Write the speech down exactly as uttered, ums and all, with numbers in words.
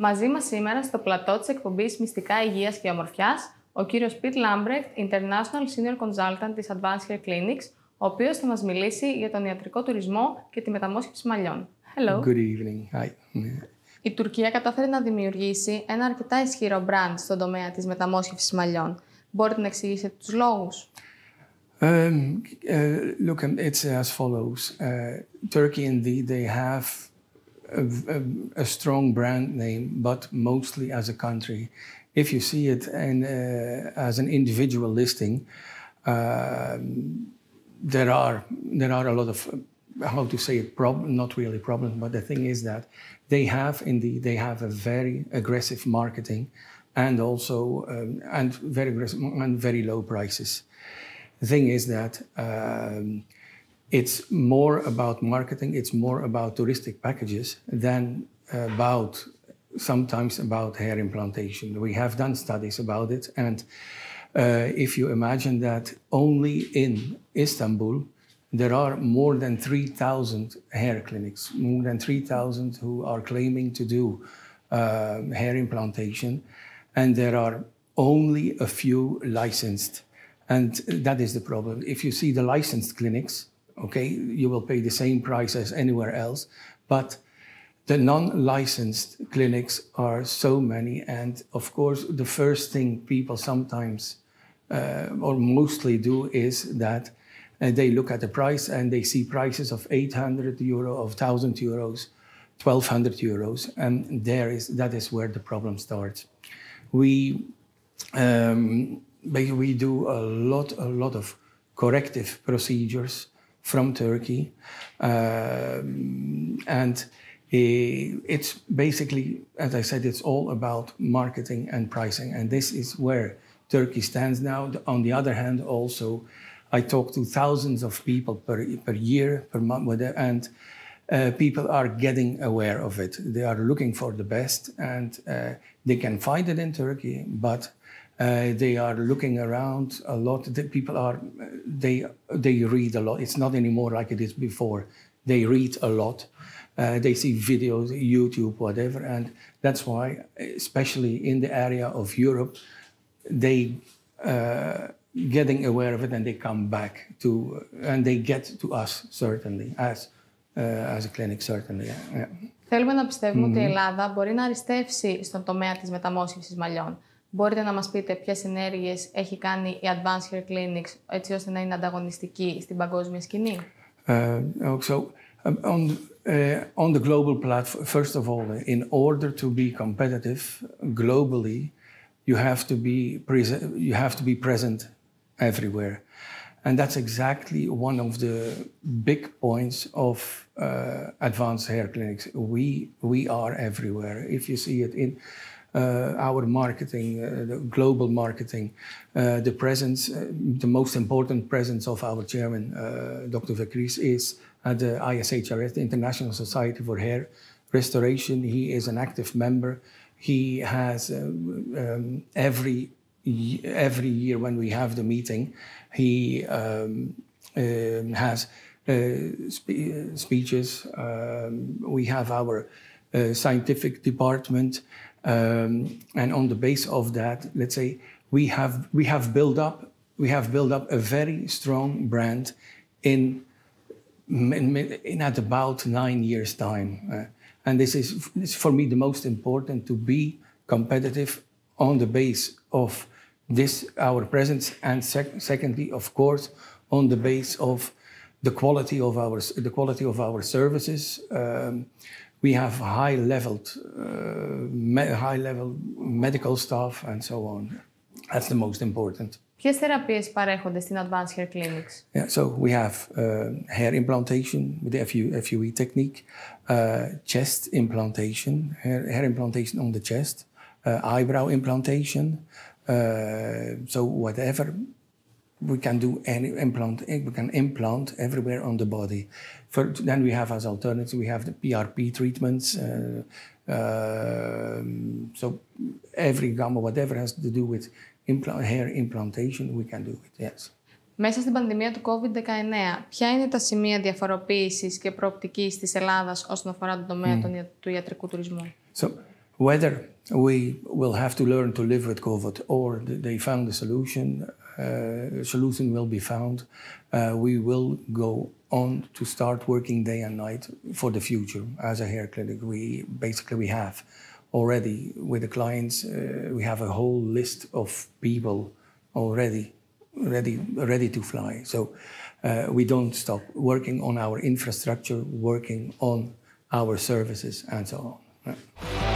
Μαζί μας σήμερα στο πλατό της εκπομπής Μυστικά Υγείας και Ομορφιάς, ο κύριος Piet Lambrecht, International Senior Consultant της Advanced Hair Clinics, ο οποίος θα μας μιλήσει για τον ιατρικό τουρισμό και τη μεταμόσχευση μαλλιών. Hello. Good evening. Hi. Η Τουρκία κατάφερε να δημιουργήσει ένα αρκετά ισχυρό brand στον τομέα της μεταμόσχευσης μαλλιών. Μπορείτε να εξηγήσετε τους λόγους? Um, uh, look, it's as follows. Uh, Turkey, indeed, they have a, a, a strong brand name, but mostly as a country. If you see it and uh, as an individual listing, uh, there are there are a lot of how to say it problem, not really problem, but the thing is that they have indeed they have a very aggressive marketing, and also um, and very aggressive and very low prices. The thing is that um, it's more about marketing, it's more about touristic packages than about, sometimes about hair implantation. We have done studies about it, and uh, if you imagine that only in Istanbul, there are more than three thousand hair clinics, more than three thousand who are claiming to do uh, hair implantation, and there are only a few licensed. And that is the problem. If you see the licensed clinics, okay, you will pay the same price as anywhere else, but the non-licensed clinics are so many. And of course, the first thing people sometimes uh, or mostly do is that uh, they look at the price and they see prices of eight hundred euro, of one thousand euros, twelve hundred euros. And there is, that is where the problem starts. We, um, We do a lot, a lot of corrective procedures from Turkey, um, and it's basically, as I said, it's all about marketing and pricing, and this is where Turkey stands now. On the other hand, also, I talk to thousands of people per per year, per month, and uh, people are getting aware of it. They are looking for the best, and uh, they can find it in Turkey, but Uh, they are looking around a lot. The people are, they, they read a lot. It's not anymore like it is before. They read a lot. Uh, they see videos, YouTube, whatever. And that's why, especially in the area of Europe, they uh, getting aware of it, and they come back to, and they get to us, certainly, as, uh, as a clinic, certainly. Yeah. Θέλουμε να πιστεύουμε ότι η Ελλάδα μπορεί να αριστεύσει στον τομέα της μεταμόσχευσης μαλλιών. Μπορείτε να μας πείτε ποιες ενέργειες έχει κάνει η Advanced Hair Clinics έτσι ώστε να είναι ανταγωνιστική στην παγκόσμια σκηνή? Uh, so, um, on, uh, on the global platform, first of all, in order to be competitive globally, you have to be present. You have to be present everywhere, and that's exactly one of the big points of uh, Advanced Hair Clinics. We we are everywhere. If you see it in Uh, our marketing, uh, the global marketing, uh, the presence, uh, the most important presence of our chairman, uh, Doctor Vekris, is at the I S H R S, the International Society for Hair Restoration. He is an active member. He has uh, um, every every year when we have the meeting, he um, uh, has uh, spe speeches. Um, we have our uh, scientific department. Um, and on the base of that, let's say we have we have built up we have built up a very strong brand in in, in at about nine years time, uh, and this is, this is for me the most important, to be competitive on the base of this our presence, and sec secondly, of course, on the base of the quality of our the quality of our services. Um, We have high-leveled, uh, high-level medical staff and so on. That's the most important. Ποιες θεραπείες παρέχονται στην Advanced Hair Clinics? Yeah, so we have uh, hair implantation with the F U E technique, uh, chest implantation, hair, hair implantation on the chest, uh, eyebrow implantation. Uh, so whatever we can do, any implant, we can implant everywhere on the body. For, then we have as alternatives, we have the P R P treatments. Uh, uh, so every gamma, whatever has to do with implant, hair implantation, we can do it, yes. Μέσα στην πανδημία του COVID nineteen, ποια είναι τα σημεία διαφοροποίησης και προοπτικής της Ελλάδας όσον αφορά τον τομέα mm. του ιατρικού τουρισμού? So, Whether we will have to learn to live with COVID or they found a solution, uh, solution will be found. Uh, we will go on to start working day and night for the future. As a hair clinic, we basically we have already with the clients, uh, we have a whole list of people already ready, ready to fly. So uh, we don't stop working on our infrastructure, working on our services and so on. Yeah.